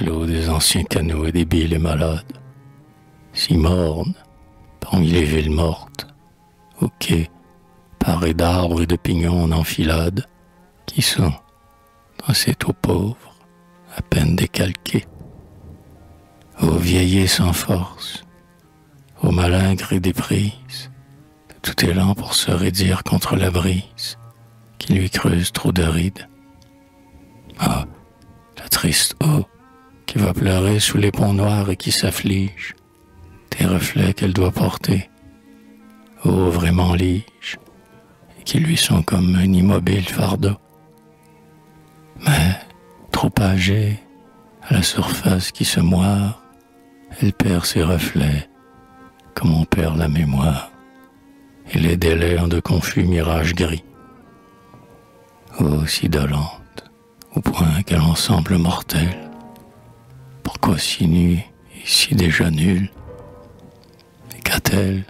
l'eau des anciens canaux est débile et malade, si morne, parmi les villes mortes, au quai, parée d'arbres et de pignons en enfilade, qui sont, dans cette eau pauvre, à peine décalqués. Ô vieillets sans force, ô malingres et déprises, tout élan pour se raidir contre la brise, qui lui creuse trop de rides. Ah, la triste eau, qui va pleurer sous les ponts noirs et qui s'afflige, tes reflets qu'elle doit porter, ô vraiment lige, et qui lui sont comme un immobile fardeau. Mais, trop âgée, à la surface qui se moire, elle perd ses reflets, comme on perd la mémoire, et les délais en de confus mirages gris. Oh, si dolente, au point qu'elle en semble mortelle, pourquoi si nue et si déjà nulle? Et qu'a-t-elle,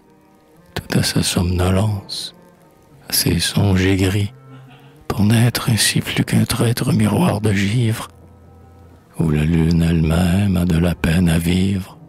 tout à sa somnolence, à ses songes aigris, pour n'être ainsi plus qu'un traître miroir de givre, où la lune elle-même a de la peine à vivre,